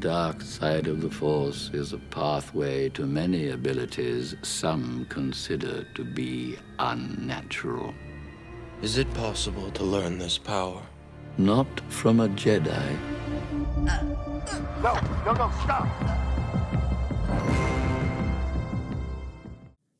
dark side of the Force is a pathway to many abilities some consider to be unnatural. Is it possible to learn this power? Not from a Jedi. No, stop!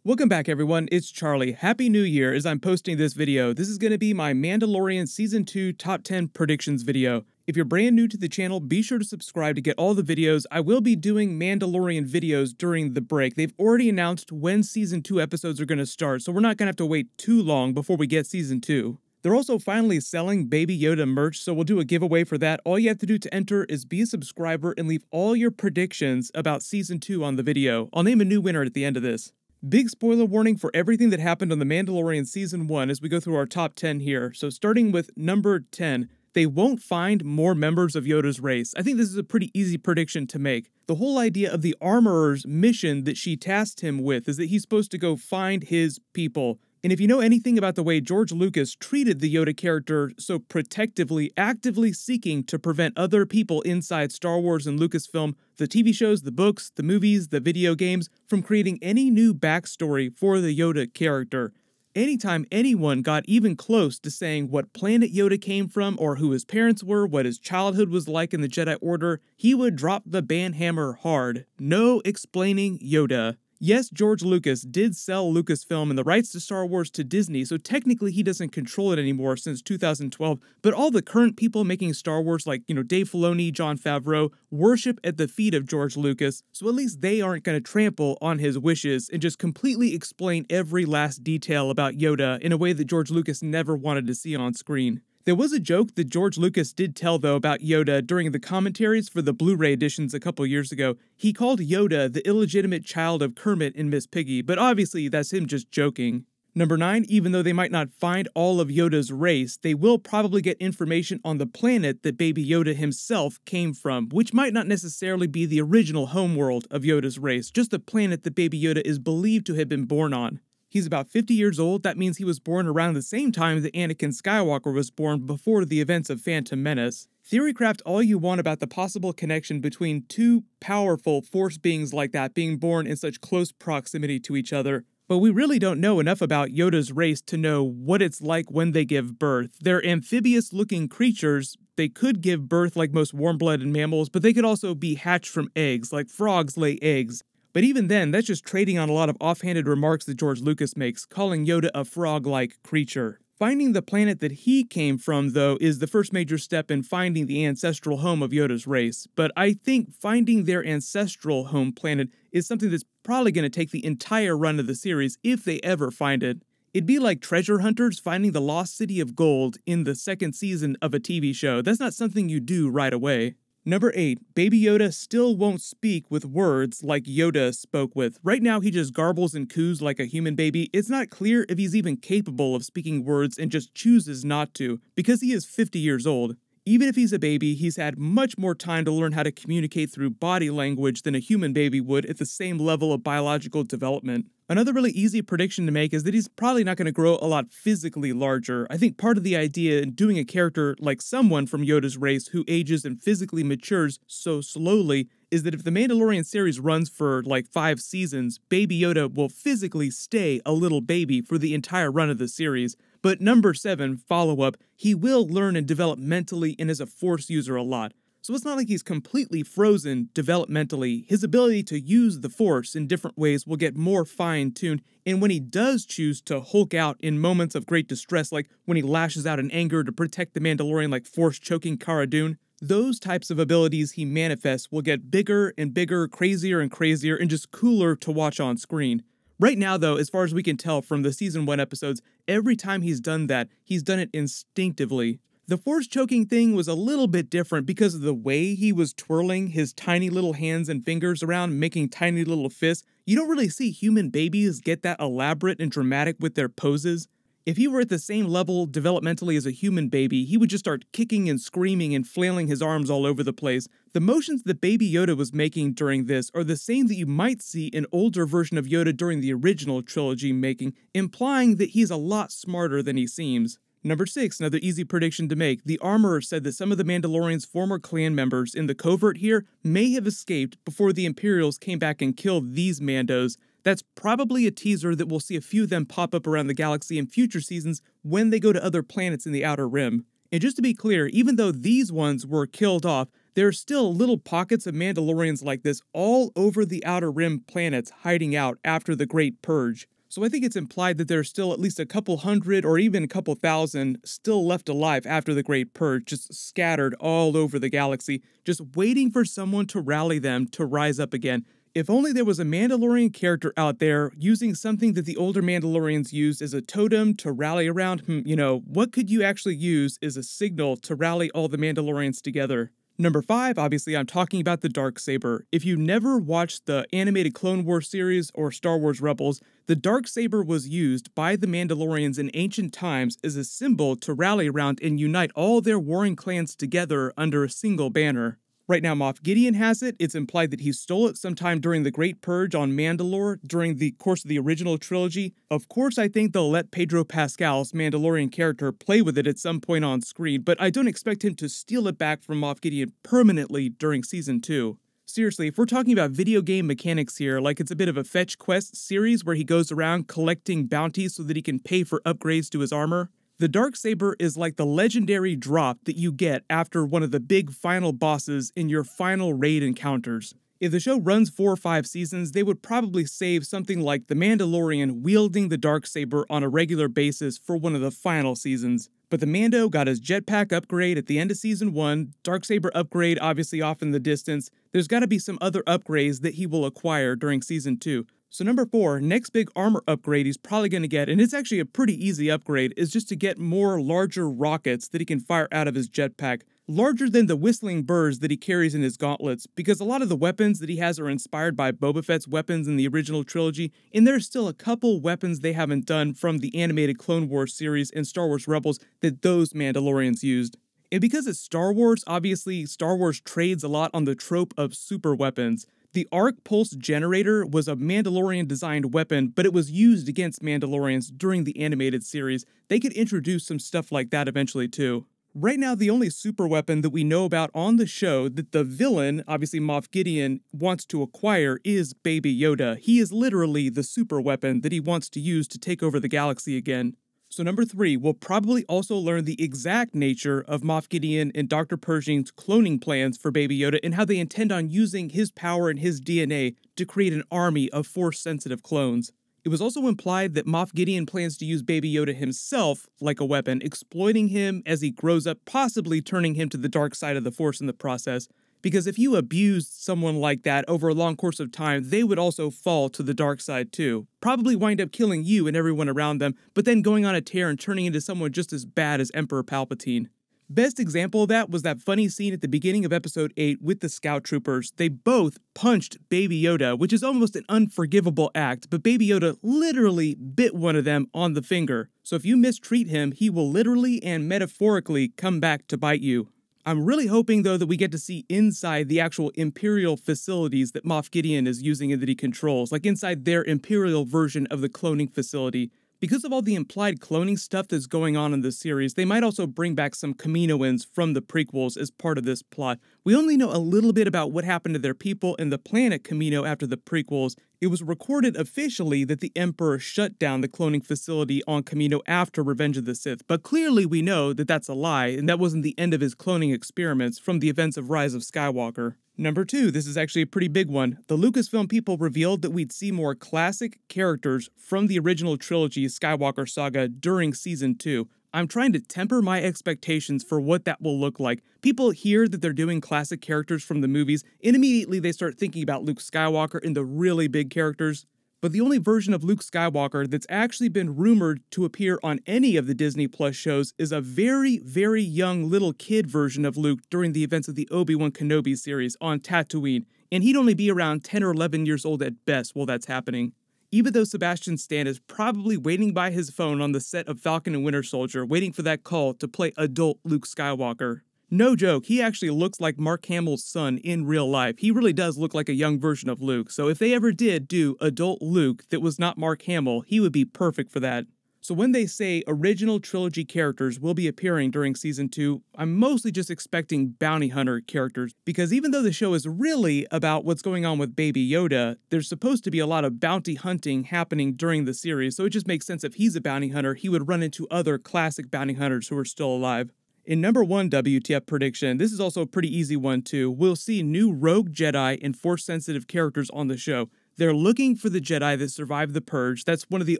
Welcome back, everyone. It's Charlie. Happy New Year as I'm posting this video. This is going to be my Mandalorian Season 2 Top 10 Predictions video. If you're brand new to the channel, be sure to subscribe to get all the videos. I will be doing Mandalorian videos during the break. They've already announced when Season 2 episodes are going to start, so we're not going to have to wait too long before we get Season 2. They're also finally selling Baby Yoda merch, so we'll do a giveaway for that. All you have to do to enter is be a subscriber and leave all your predictions about Season 2 on the video. I'll name a new winner at the end of this. Big spoiler warning for everything that happened on The Mandalorian Season 1 as we go through our top 10 here. So starting with number 10, they won't find more members of Yoda's race. I think this is a pretty easy prediction to make. The whole idea of the Armorer's mission that she tasked him with is that he's supposed to go find his people. And if you know anything about the way George Lucas treated the Yoda character so protectively, actively seeking to prevent other people inside Star Wars and Lucasfilm, the TV shows, the books, the movies, the video games, from creating any new backstory for the Yoda character. Anytime anyone got even close to saying what planet Yoda came from or who his parents were, what his childhood was like in the Jedi Order, he would drop the banhammer hard. No explaining Yoda. Yes, George Lucas did sell Lucasfilm and the rights to Star Wars to Disney, so technically he doesn't control it anymore since 2012, but all the current people making Star Wars, like, Dave Filoni, Jon Favreau, worship at the feet of George Lucas, so at least they aren't going to trample on his wishes and just completely explain every last detail about Yoda in a way that George Lucas never wanted to see on screen. There was a joke that George Lucas did tell, though, about Yoda during the commentaries for the Blu-ray editions a couple years ago. He called Yoda the illegitimate child of Kermit and Miss Piggy, but obviously that's him just joking. Number 9, even though they might not find all of Yoda's race, they will probably get information on the planet that Baby Yoda himself came from, which might not necessarily be the original homeworld of Yoda's race, just the planet that Baby Yoda is believed to have been born on. He's about 50 years old. That means he was born around the same time that Anakin Skywalker was born, before the events of Phantom Menace. Theorycraft all you want about the possible connection between two powerful Force beings like that being born in such close proximity to each other. But we really don't know enough about Yoda's race to know what it's like when they give birth. They're amphibious-looking creatures. They could give birth like most warm-blooded mammals, but they could also be hatched from eggs, like frogs lay eggs. But even then, that's just trading on a lot of offhanded remarks that George Lucas makes, calling Yoda a frog-like creature. Finding the planet that he came from, though, is the first major step in finding the ancestral home of Yoda's race. But I think finding their ancestral home planet is something that's probably going to take the entire run of the series, if they ever find it. It'd be like treasure hunters finding the lost city of gold in the second season of a TV show. That's not something you do right away. Number 8, Baby Yoda still won't speak with words like Yoda spoke with. Right now, he just garbles and coos like a human baby. It's not clear if he's even capable of speaking words and just chooses not to, because he is 50 years old. Even if he's a baby, he's had much more time to learn how to communicate through body language than a human baby would at the same level of biological development. Another really easy prediction to make is that he's probably not going to grow a lot physically larger. I think part of the idea in doing a character like someone from Yoda's race who ages and physically matures so slowly is that if the Mandalorian series runs for like 5 seasons, Baby Yoda will physically stay a little baby for the entire run of the series. But number 7, follow-up, he will learn and develop mentally and is a Force user a lot. So it's not like he's completely frozen developmentally. His ability to use the Force in different ways will get more fine-tuned, and when he does choose to Hulk out in moments of great distress, like when he lashes out in anger to protect the Mandalorian, like Force-choking Cara Dune, those types of abilities he manifests will get bigger and bigger, crazier and crazier, and just cooler to watch on screen. Right now, though, as far as we can tell from the Season 1 episodes, every time he's done that, he's done it instinctively. The Force choking thing was a little bit different because of the way he was twirling his tiny little hands and fingers around, making tiny little fists. You don't really see human babies get that elaborate and dramatic with their poses. If he were at the same level developmentally as a human baby, he would just start kicking and screaming and flailing his arms all over the place. The motions that Baby Yoda was making during this are the same that you might see an older version of Yoda during the original trilogy making, implying that he's a lot smarter than he seems. Number 6, another easy prediction to make. The Armorer said that some of the Mandalorian's former clan members in the covert here may have escaped before the Imperials came back and killed these Mandos. That's probably a teaser that we'll see a few of them pop up around the galaxy in future seasons when they go to other planets in the Outer Rim. And just to be clear, even though these ones were killed off, there are still little pockets of Mandalorians like this all over the Outer Rim planets hiding out after the Great Purge. So I think it's implied that there are still at least a couple hundred or even a couple thousand still left alive after the Great Purge, just scattered all over the galaxy, just waiting for someone to rally them to rise up again. If only there was a Mandalorian character out there using something that the older Mandalorians used as a totem to rally around. You know, what could you actually use as a signal to rally all the Mandalorians together? Number 5, obviously I'm talking about the Darksaber. If you never watched the animated Clone Wars series or Star Wars Rebels, the Darksaber was used by the Mandalorians in ancient times as a symbol to rally around and unite all their warring clans together under a single banner. Right now Moff Gideon has it. It's implied that he stole it sometime during the Great Purge on Mandalore during the course of the original trilogy. Of course I think they'll let Pedro Pascal's Mandalorian character play with it at some point on screen, but I don't expect him to steal it back from Moff Gideon permanently during Season 2. Seriously, if we're talking about video game mechanics here, like it's a bit of a fetch quest series where he goes around collecting bounties so that he can pay for upgrades to his armor, the Darksaber is like the legendary drop that you get after one of the big final bosses in your final raid encounters. If the show runs 4 or 5 seasons, they would probably save something like The Mandalorian wielding the Darksaber on a regular basis for one of the final seasons. But the Mando got his jetpack upgrade at the end of Season 1, Darksaber upgrade obviously off in the distance. There's got to be some other upgrades that he will acquire during Season 2. So number 4, next big armor upgrade he's probably going to get, and it's actually a pretty easy upgrade, is just to get more larger rockets that he can fire out of his jetpack. Larger than the whistling burrs that he carries in his gauntlets, because a lot of the weapons that he has are inspired by Boba Fett's weapons in the original trilogy, and there's still a couple weapons they haven't done from the animated Clone Wars series and Star Wars Rebels that those Mandalorians used. And because it's Star Wars, obviously Star Wars trades a lot on the trope of super weapons. The Arc Pulse Generator was a Mandalorian-designed weapon, but it was used against Mandalorians during the animated series. They could introduce some stuff like that eventually too. Right now, the only super weapon that we know about on the show that the villain, obviously Moff Gideon, wants to acquire is Baby Yoda. He is literally the super weapon that he wants to use to take over the galaxy again. So number 3, we'll probably also learn the exact nature of Moff Gideon and Dr. Pershing's cloning plans for Baby Yoda and how they intend on using his power and his DNA to create an army of Force-sensitive clones. It was also implied that Moff Gideon plans to use Baby Yoda himself like a weapon, exploiting him as he grows up, possibly turning him to the dark side of the Force in the process. Because if you abused someone like that over a long course of time, they would also fall to the dark side too. Probably wind up killing you and everyone around them, but then going on a tear and turning into someone just as bad as Emperor Palpatine. Best example of that was that funny scene at the beginning of Episode 8 with the Scout Troopers. They both punched Baby Yoda, which is almost an unforgivable act, but Baby Yoda literally bit one of them on the finger. So if you mistreat him, he will literally and metaphorically come back to bite you. I'm really hoping, though, that we get to see inside the actual Imperial facilities that Moff Gideon is using and that he controls, like inside their Imperial version of the cloning facility. Because of all the implied cloning stuff that's going on in this series, they might also bring back some Kaminoans from the prequels as part of this plot. We only know a little bit about what happened to their people and the planet Kamino after the prequels. It was recorded officially that the Emperor shut down the cloning facility on Kamino after Revenge of the Sith, but clearly we know that that's a lie, and that wasn't the end of his cloning experiments from the events of Rise of Skywalker. Number 2, this is actually a pretty big one. The Lucasfilm people revealed that we'd see more classic characters from the original trilogy Skywalker Saga during Season 2. I'm trying to temper my expectations for what that will look like. People hear that they're doing classic characters from the movies, and immediately they start thinking about Luke Skywalker and the really big characters. But the only version of Luke Skywalker that's actually been rumored to appear on any of the Disney Plus shows is a very, very young little kid version of Luke during the events of the Obi-Wan Kenobi series on Tatooine, and he'd only be around 10 or 11 years old at best while that's happening. Even though Sebastian Stan is probably waiting by his phone on the set of Falcon and Winter Soldier, waiting for that call to play adult Luke Skywalker. No joke, he actually looks like Mark Hamill's son in real life. He really does look like a young version of Luke, so if they ever did do adult Luke that was not Mark Hamill, he would be perfect for that. So when they say original trilogy characters will be appearing during Season 2, I'm mostly just expecting bounty hunter characters, because even though the show is really about what's going on with Baby Yoda, there's supposed to be a lot of bounty hunting happening during the series, so it just makes sense if he's a bounty hunter, he would run into other classic bounty hunters who are still alive. In number 1 WTF prediction, this is also a pretty easy one too, we'll see new rogue Jedi and Force-sensitive characters on the show. They're looking for the Jedi that survived the Purge. That's one of the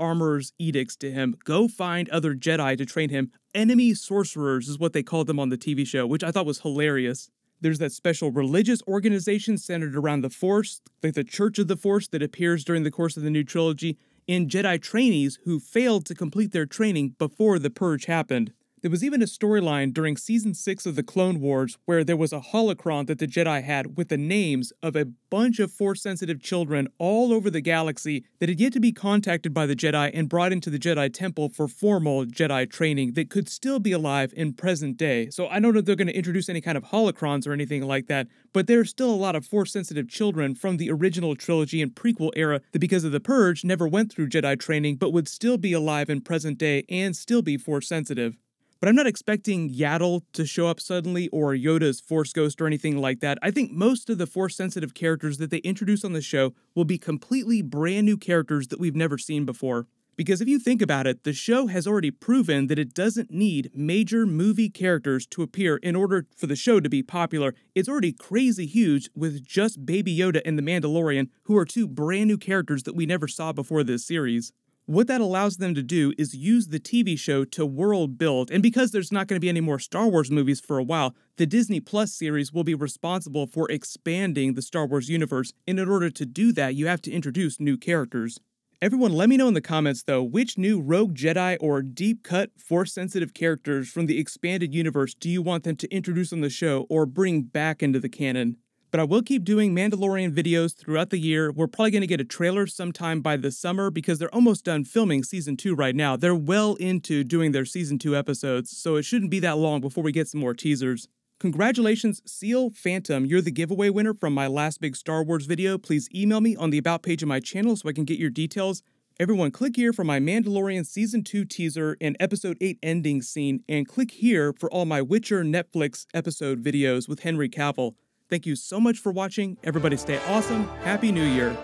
Armorer's edicts to him. Go find other Jedi to train him. Enemy sorcerers is what they called them on the TV show, which I thought was hilarious. There's that special religious organization centered around the Force, like the Church of the Force that appears during the course of the new trilogy, and Jedi trainees who failed to complete their training before the Purge happened. There was even a storyline during Season 6 of The Clone Wars where there was a holocron that the Jedi had with the names of a bunch of Force-sensitive children all over the galaxy that had yet to be contacted by the Jedi and brought into the Jedi Temple for formal Jedi training that could still be alive in present day. So I don't know if they're going to introduce any kind of holocrons or anything like that, but there's still a lot of Force-sensitive children from the original trilogy and prequel era that because of the Purge never went through Jedi training but would still be alive in present day and still be Force-sensitive. But I'm not expecting Yaddle to show up suddenly or Yoda's Force Ghost or anything like that. I think most of the Force-sensitive characters that they introduce on the show will be completely brand new characters that we've never seen before. Because if you think about it, the show has already proven that it doesn't need major movie characters to appear in order for the show to be popular. It's already crazy huge with just Baby Yoda and The Mandalorian, who are two brand new characters that we never saw before this series. What that allows them to do is use the TV show to world build, and because there's not going to be any more Star Wars movies for a while, the Disney Plus series will be responsible for expanding the Star Wars universe, and in order to do that, you have to introduce new characters. Everyone, let me know in the comments, though, which new rogue Jedi or deep-cut Force-sensitive characters from the expanded universe do you want them to introduce on the show or bring back into the canon? But I will keep doing Mandalorian videos throughout the year. We're probably going to get a trailer sometime by the summer because they're almost done filming Season 2 right now. They're well into doing their Season 2 episodes, so it shouldn't be that long before we get some more teasers. Congratulations, Seal Phantom. You're the giveaway winner from my last big Star Wars video. Please email me on the About page of my channel so I can get your details. Everyone, click here for my Mandalorian Season 2 teaser and Episode 8 ending scene, and click here for all my Witcher Netflix episode videos with Henry Cavill. Thank you so much for watching. Everybody stay awesome. Happy New Year.